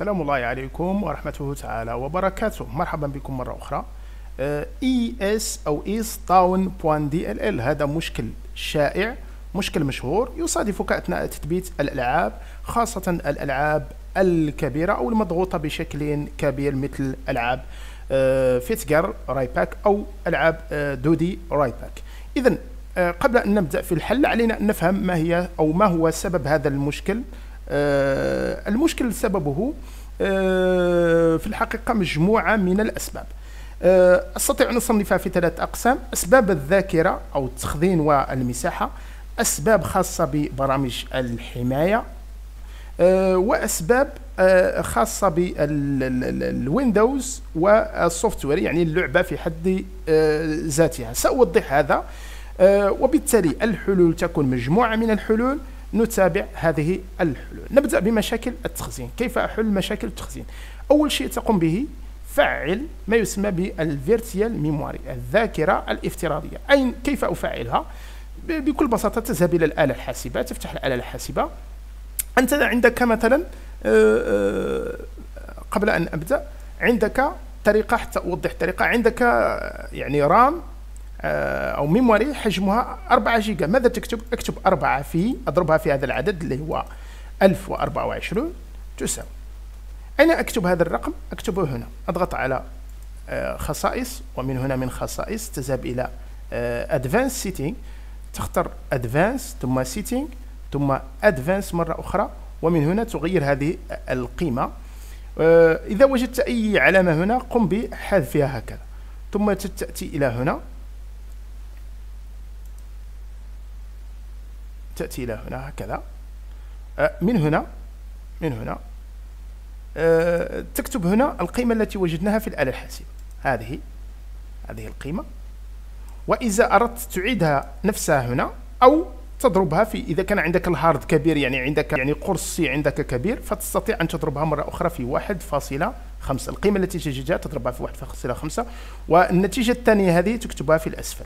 السلام الله عليكم ورحمته تعالى وبركاته. مرحبا بكم مرة أخرى. ES أو ES-Town.dll هذا مشكل شائع، مشكل مشهور يصادفك أثناء تثبيت الألعاب، خاصة الألعاب الكبيرة أو المضغوطة بشكل كبير مثل ألعاب فيتجر رايت باك أو ألعاب دودي رايت باك. إذن قبل أن نبدأ في الحل علينا أن نفهم ما هي أو ما هو سبب هذا المشكل. المشكل سببه في الحقيقة مجموعة من الأسباب، أستطيع أن أصنفها في ثلاث أقسام: أسباب الذاكرة أو التخزين والمساحة، أسباب خاصة ببرامج الحماية، وأسباب خاصة بالويندوز والسوفتوير يعني اللعبة في حد ذاتها. سأوضح هذا، وبالتالي الحلول تكون مجموعة من الحلول. نتابع هذه الحلول. نبدأ بمشاكل التخزين. كيف أحل مشاكل التخزين؟ أول شيء تقوم به فعل ما يسمى بالفيرتيال ميموري، الذاكرة الافتراضية. أين كيف أفعلها؟ بكل بساطة تذهب إلى الآلة الحاسبة، تفتح الآلة الحاسبة. أنت عندك مثلا قبل أن أبدأ عندك طريقة، حتى أوضح الطريقة. عندك يعني رام أو ميموري حجمها 4 جيجا. ماذا تكتب؟ اكتب 4 في أضربها في هذا العدد اللي هو 1024 تساوي. أين أكتب هذا الرقم؟ أكتبه هنا، أضغط على خصائص، ومن هنا من خصائص تذهب إلى أدفانس سيتينغ، تختار أدفانس ثم سيتينغ ثم أدفانس مرة أخرى، ومن هنا تغير هذه القيمة. إذا وجدت أي علامة هنا قم بحذفها هكذا، ثم تأتي إلى هنا، تأتي إلى هنا هكذا. من هنا تكتب هنا القيمة التي وجدناها في الآلة الحاسبة، هذه القيمة. وإذا أردت تعيدها نفسها هنا أو تضربها في، إذا كان عندك الهارد كبير يعني عندك قرص سي عندك كبير، فتستطيع أن تضربها مرة أخرى في 1.5. القيمة التي تجدها تضربها في 1.5، والنتيجة الثانية هذه تكتبها في الأسفل،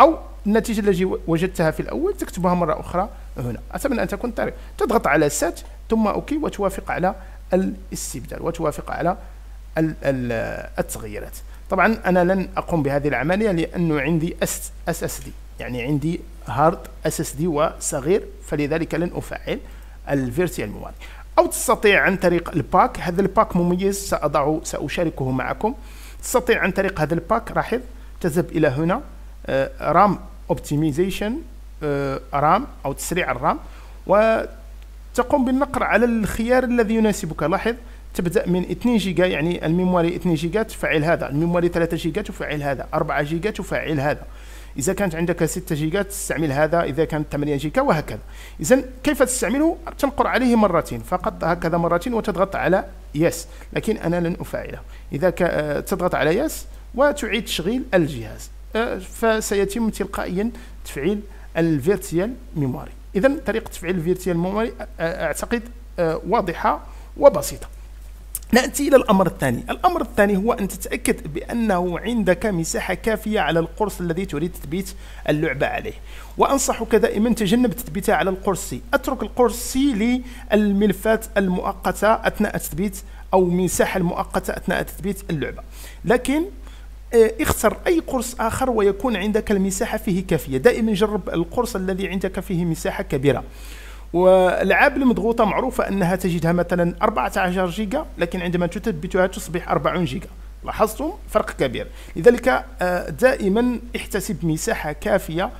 أو النتيجة التي وجدتها في الأول تكتبها مرة أخرى هنا. أتمنى أن تكون طريقة. تضغط على سات ثم أوكي، وتوافق على الاستبدال وتوافق على التغييرات. طبعا أنا لن أقوم بهذه العملية لأنه عندي SSD، يعني عندي هارد SSD وصغير، فلذلك لن أفعل الفيرتيال ميموري. أو تستطيع عن طريق الباك، هذا الباك مميز سأشاركه معكم. تستطيع عن طريق هذا الباك، لاحظ تذهب إلى هنا رام اوبتمايزيشن، رام او تسريع الرام، وتقوم بالنقر على الخيار الذي يناسبك. لاحظ تبدا من 2 جيجا، يعني الميموري 2 جيجا تفعل هذا، الميموري 3 جيجا تفعل هذا، 4 جيجا تفعل هذا، اذا كانت عندك 6 جيجا تستعمل هذا، اذا كانت 8 جيجا وهكذا. اذا كيف تستعمله؟ تنقر عليه مرتين فقط هكذا، مرتين، وتضغط على يس، لكن انا لن افعله. اذا تضغط على يس وتعيد تشغيل الجهاز، فسيتم تلقائيا تفعيل الفيرتيال ميموري. إذن طريقة تفعيل الفيرتيال ميموري أعتقد واضحة وبسيطة. نأتي إلى الأمر الثاني. الأمر الثاني هو أن تتأكد بأنه عندك مساحة كافية على القرص الذي تريد تثبيت اللعبة عليه، وأنصحك دائما تجنب تثبيتها على القرص سي، أترك القرص سي للملفات المؤقتة أثناء تثبيت، أو مساحة المؤقتة أثناء تثبيت اللعبة، لكن اختر أي قرص آخر ويكون عندك المساحة فيه كافية. دائما جرب القرص الذي عندك فيه مساحة كبيرة. والألعاب المضغوطة معروفة أنها تجدها مثلا 14 جيجا، لكن عندما تثبتها تصبح 40 جيجا. لاحظتم فرق كبير. لذلك دائما احتسب مساحة كافية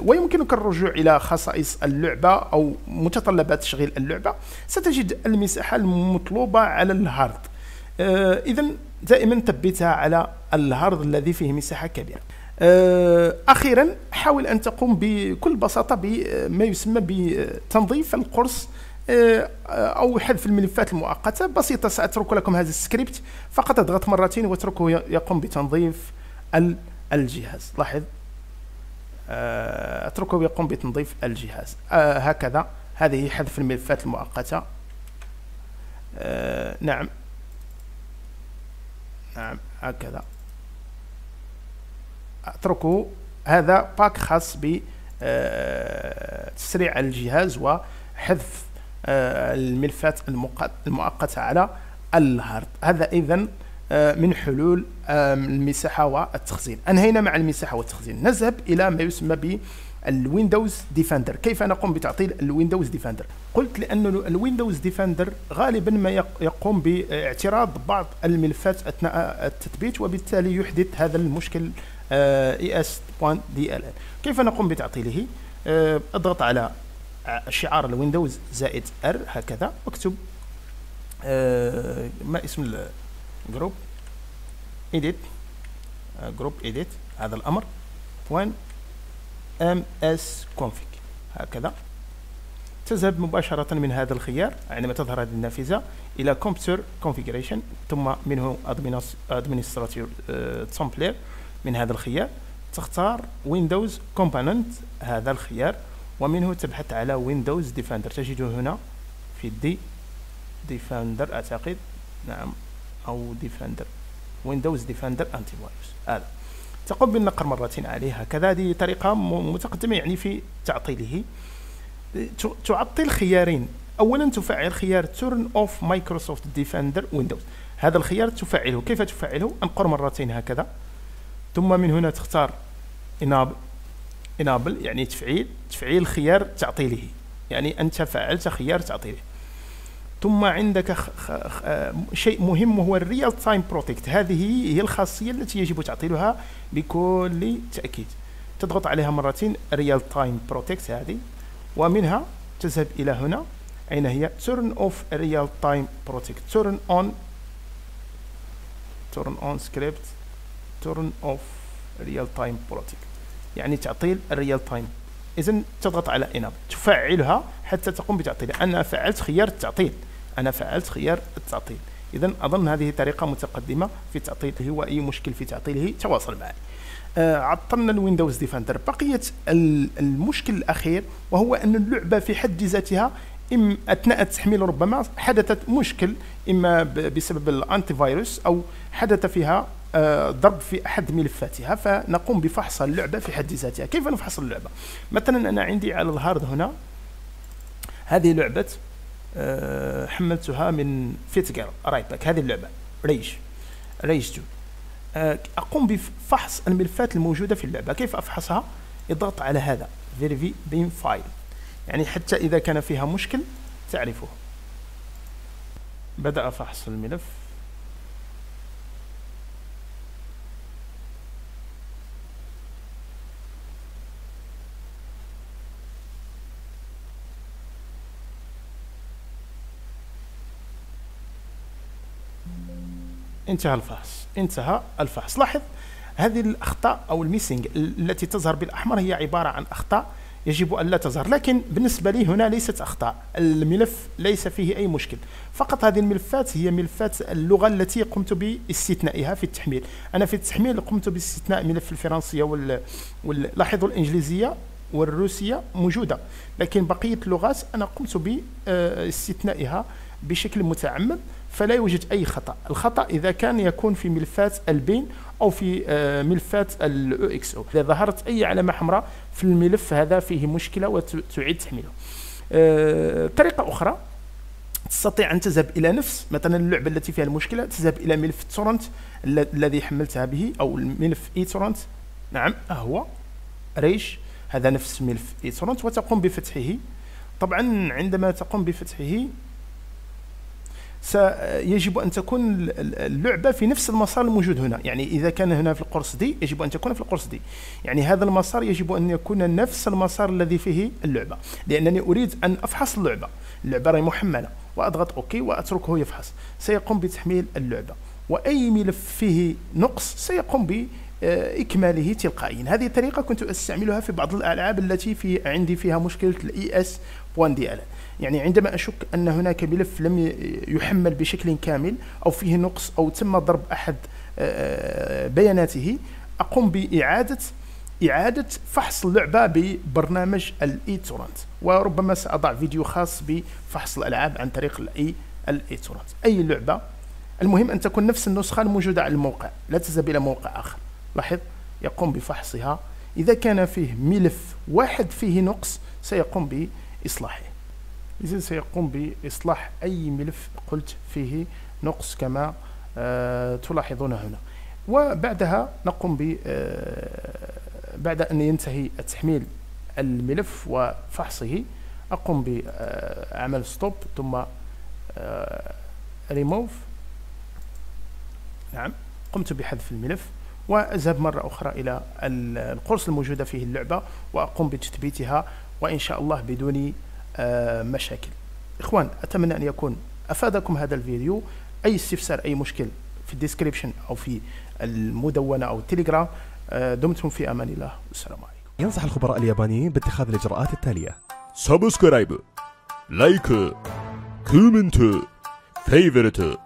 ويمكنك الرجوع إلى خصائص اللعبة أو متطلبات تشغيل اللعبة، ستجد المساحة المطلوبة على الهارد. إذا دائما ثبتها على الهارد الذي فيه مساحة كبيرة. أخيرا حاول أن تقوم بكل بساطة بما يسمى بتنظيف القرص أو حذف الملفات المؤقتة. بسيطة، سأترك لكم هذا السكريبت، فقط اضغط مرتين واتركه يقوم بتنظيف الجهاز. لاحظ اتركه يقوم بتنظيف الجهاز هكذا. هذه حذف الملفات المؤقتة. نعم هكذا، اتركه. هذا باك خاص بتسريع الجهاز وحذف الملفات المؤقتة على الهارد. هذا إذن من حلول المساحة والتخزين. انهينا مع المساحة والتخزين، نذهب الى ما يسمى بالويندوز ديفندر. كيف نقوم بتعطيل الويندوز ديفندر؟ قلت لأن الويندوز ديفندر غالبا ما يقوم باعتراض بعض الملفات اثناء التثبيت، وبالتالي يحدث هذا المشكل es.dll. كيف نقوم بتعطيله؟ اضغط على شعار الويندوز زائد ر هكذا، واكتب ما اسم جروب edit هذا الامر .msconfig هكذا. تذهب مباشرة من هذا الخيار عندما تظهر هذه النافذة إلى computer configuration، ثم منه administrator template. من هذا الخيار تختار windows component هذا الخيار، ومنه تبحث على windows defender، تجده هنا في دي defender أعتقد، نعم، أو defender windows defender antivirus. هذا تقوم بالنقر مرتين عليه هكذا. هذه طريقة متقدمة يعني في تعطيله. تعطل خيارين، أولا تفعل خيار turn off Microsoft Defender Windows. هذا الخيار تفعله، كيف تفعله؟ انقر مرتين هكذا، ثم من هنا تختار enable يعني تفعيل خيار تعطيله، يعني أنت فعلت خيار تعطيله. ثم عندك شيء مهم هو الريال تايم بروتكت، هذه هي الخاصية التي يجب تعطيلها بكل تأكيد. تضغط عليها مرتين ريال تايم بروتكت هذه، ومنها تذهب إلى هنا أين هي turn off real time protect، turn on script turn off real time protect، يعني تعطيل الريال تايم. إذا تضغط على enable تفعلها حتى تقوم بتعطيلها. أنا فعلت خيار التعطيل، إذا أظن هذه طريقة متقدمة في تعطيله، وأي مشكل في تعطيله تواصل معي. عطلنا الويندوز ديفندر. بقيت المشكل الأخير، وهو أن اللعبة في حد ذاتها أثناء التحميل ربما حدثت مشكل، إما بسبب الأنتي فيروس أو حدث فيها ضرب في أحد ملفاتها، فنقوم بفحص اللعبة في حد ذاتها. كيف نفحص اللعبة؟ مثلا أنا عندي على الهارد هنا هذه لعبة حملتها من فيتجر رايباك، هذه اللعبة ريج 2. أقوم بفحص الملفات الموجودة في اللعبة. كيف أفحصها؟ اضغط على هذا verify bin file، يعني حتى إذا كان فيها مشكل تعرفه. بدأ فحص الملف، انتهى الفحص. لاحظ هذه الأخطاء أو الميسنج التي تظهر بالأحمر هي عبارة عن أخطاء يجب أن لا تظهر، لكن بالنسبة لي هنا ليست أخطاء، الملف ليس فيه أي مشكل، فقط هذه الملفات هي ملفات اللغة التي قمت باستثنائها في التحميل. أنا في التحميل قمت باستثناء ملف الفرنسية لاحظوا الإنجليزية والروسية موجودة، لكن بقية اللغات أنا قمت باستثنائها بشكل متعمد، فلا يوجد أي خطأ. الخطأ إذا كان يكون في ملفات البين أو في ملفات الأو إكس أو، إذا ظهرت أي علامة حمراء في الملف هذا فيه مشكلة وتعيد تحميله. طريقة أخرى، تستطيع أن تذهب إلى نفس مثلا اللعبة التي فيها المشكلة، تذهب إلى ملف تورنت الذي حملتها به، أو الملف إي تورنت، نعم هو ريش، هذا نفس ملف إي تورنت، وتقوم بفتحه. طبعا عندما تقوم بفتحه يجب أن تكون اللعبة في نفس المسار الموجود هنا، يعني إذا كان هنا في القرص دي يجب أن تكون في القرص دي، يعني هذا المسار يجب أن يكون نفس المسار الذي فيه اللعبة، لأنني أريد أن أفحص اللعبة راهي محملة، وأضغط أوكي وأتركه يفحص، سيقوم بتحميل اللعبة، وأي ملف فيه نقص سيقوم بإكماله تلقائيا. هذه الطريقة كنت أستعملها في بعض الألعاب التي عندي فيها مشكلة ES.dll، يعني عندما أشك أن هناك ملف لم يحمل بشكل كامل أو فيه نقص أو تم ضرب أحد بياناته، أقوم بإعادة فحص اللعبة ببرنامج الإي تورنت، وربما سأضع فيديو خاص بفحص الألعاب عن طريق الإي تورنت. أي لعبة، المهم أن تكون نفس النسخة الموجودة على الموقع، لا تذهب إلى موقع آخر. لاحظ يقوم بفحصها، إذا كان فيه ملف واحد فيه نقص سيقوم بإصلاحه. إذن سيقوم بإصلاح أي ملف قلت فيه نقص كما تلاحظون هنا. وبعدها نقوم بعد أن ينتهي تحميل الملف وفحصه أقوم بعمل ستوب ثم ريموف. نعم قمت بحذف الملف وأذهب مرة أخرى إلى القرص الموجودة فيه اللعبة وأقوم بتثبيتها وإن شاء الله بدون مشاكل. إخوان أتمنى أن يكون أفادكم هذا الفيديو. أي استفسار أي مشكل في الديسكريبشن أو في المدونة أو التليجرام. دمتم في أمان الله والسلام عليكم. ينصح الخبراء اليابانيين باتخاذ الإجراءات التالية: سبسكرايب، لايك، كومنت، فيفورت.